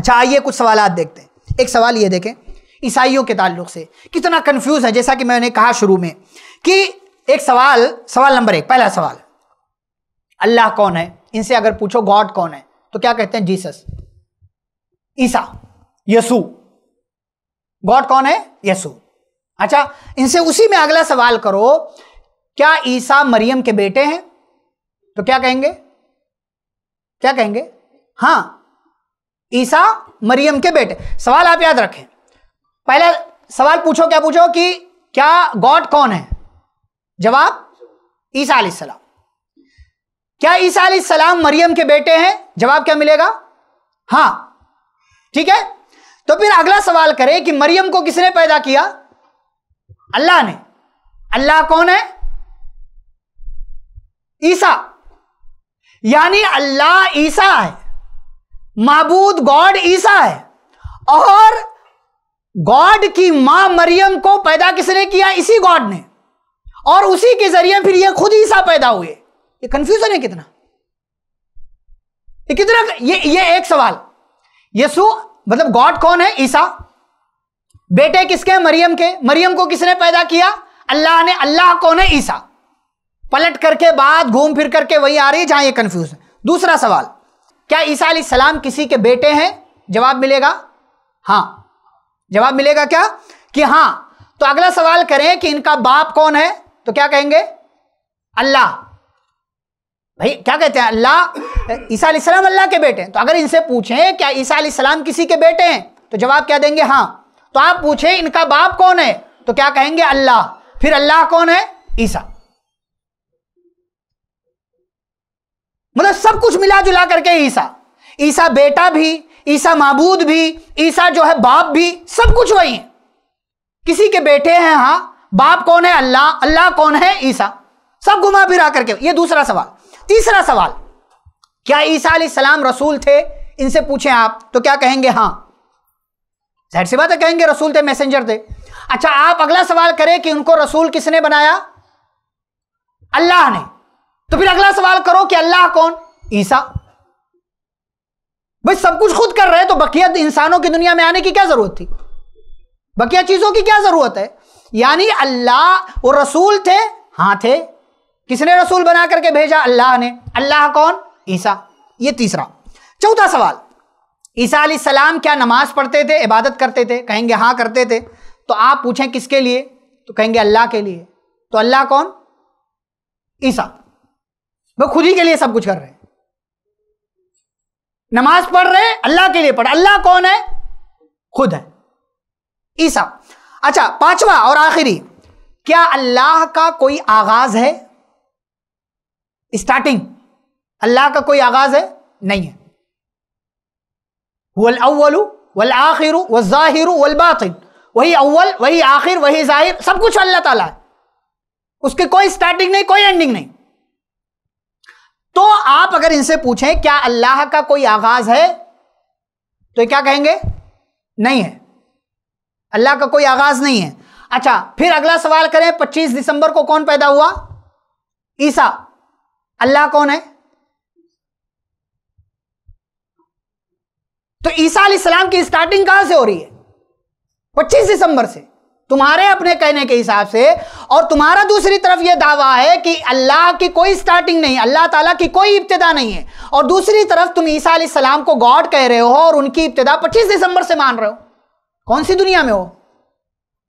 अच्छा आइए कुछ सवालात देखते हैं। एक सवाल ये देखें ईसाइयों के ताल्लुक से कितना कंफ्यूज है, जैसा कि मैंने कहा शुरू में कि एक सवाल नंबर एक, पहला सवाल अल्लाह कौन है। इनसे अगर पूछो गॉड कौन है तो क्या कहते हैं जीसस, ईसा, यसू। गॉड कौन है? यसू। अच्छा इनसे उसी में अगला सवाल करो क्या ईसा मरियम के बेटे हैं तो क्या कहेंगे, क्या कहेंगे? हाँ ईसा मरियम के बेटे। सवाल आप याद रखें, पहला सवाल पूछो, क्या पूछो कि क्या गॉड कौन है, जवाब ईसा अलैहिस्सलाम। क्या ईसा अलैहिस्सलाम मरियम के बेटे हैं, जवाब क्या मिलेगा? हाँ ठीक है। तो फिर अगला सवाल करें कि मरियम को किसने पैदा किया? अल्लाह ने। अल्लाह कौन है? ईसा। यानी अल्लाह ईसा है, माबूद गॉड ईसा है, और गॉड की मां मरियम को पैदा किसने किया? इसी गॉड ने, और उसी के जरिए फिर ये खुद ईसा पैदा हुए। ये कंफ्यूजन है कितना, ये कितना। ये एक सवाल, यीशु मतलब गॉड कौन है, ईसा, बेटे किसके? मरियम के, मरियम को किसने पैदा किया? अल्लाह ने। अल्लाह कौन है? ईसा। पलट करके बात घूम फिर करके वही आ रही है जहां ये कंफ्यूज है। दूसरा सवाल, क्या ईसा अलैहिस्सलाम किसी के बेटे हैं? जवाब मिलेगा हाँ। जवाब मिलेगा क्या कि हाँ। तो अगला सवाल करें कि इनका बाप कौन है तो क्या कहेंगे? अल्लाह। भाई क्या कहते हैं अल्लाह, ईसा अलैहिस्सलाम अल्लाह के बेटे हैं। तो अगर इनसे पूछें क्या ईसा अलैहिस्सलाम किसी के बेटे हैं तो जवाब क्या देंगे? हाँ। तो आप पूछें इनका बाप कौन है तो क्या कहेंगे? अल्लाह। फिर अल्लाह कौन है? ईसा। मतलब सब कुछ मिला जुला करके ईसा, ईसा बेटा भी, ईसा माबूद भी, ईसा जो है बाप भी, सब कुछ वही है। किसी के बेटे हैं हाँ, बाप कौन है? अल्लाह, अल्लाह कौन है? ईसा। सब घुमा फिरा करके ये दूसरा सवाल। तीसरा सवाल, क्या ईसा अलैहिस्सलाम रसूल थे? इनसे पूछें आप तो क्या कहेंगे? हाँ जाहिर सी बात है कहेंगे रसूल थे, मैसेंजर थे। अच्छा आप अगला सवाल करें कि उनको रसूल किसने बनाया? अल्लाह ने। तो फिर अगला सवाल करो कि अल्लाह कौन? ईसा। भाई सब कुछ खुद कर रहे हैं तो बकिया इंसानों की दुनिया में आने की क्या जरूरत थी, बकिया चीजों की क्या जरूरत है? यानी अल्लाह, वो रसूल थे हाँ थे, किसने रसूल बना करके भेजा? अल्लाह ने। अल्लाह कौन? ईसा। ये तीसरा। चौथा सवाल, ईसा अलैहिस्सलाम क्या नमाज पढ़ते थे, इबादत करते थे? कहेंगे हाँ करते थे। तो आप पूछें किसके लिए तो कहेंगे अल्लाह के लिए। तो अल्लाह कौन? ईसा। वो खुद ही के लिए सब कुछ कर रहे हैं, नमाज पढ़ रहे हैं अल्लाह के लिए पढ़। अल्लाह कौन है? खुद है, ईसा। अच्छा पांचवा और आखिरी, क्या अल्लाह का कोई आगाज है? स्टार्टिंग, अल्लाह का कोई आगाज है? नहीं है। वल अव्वलु वल आखिरु वल ज़ाहिरु वल बातिन, वही अव्वल वही आखिर वही जाहिर, सब कुछ अल्लाह ताला है, उसकी कोई स्टार्टिंग नहीं कोई एंडिंग नहीं। तो आप अगर इनसे पूछें क्या अल्लाह का कोई आगाज है तो क्या कहेंगे? नहीं है, अल्लाह का कोई आगाज नहीं है। अच्छा फिर अगला सवाल करें, 25 दिसंबर को कौन पैदा हुआ? ईसा। अल्लाह कौन है? तो ईसा अलैहिस्सलाम की स्टार्टिंग कहां से हो रही है? 25 दिसंबर से, तुम्हारे अपने कहने के हिसाब से। और तुम्हारा दूसरी तरफ यह दावा है कि अल्लाह की कोई स्टार्टिंग नहीं, अल्लाह ताला की कोई इब्तिदा नहीं है, और दूसरी तरफ तुम ईसा अलैहिस्सलाम को गॉड कह रहे हो और उनकी इब्तिदा 25 दिसंबर से मान रहे हो। कौन सी दुनिया में हो?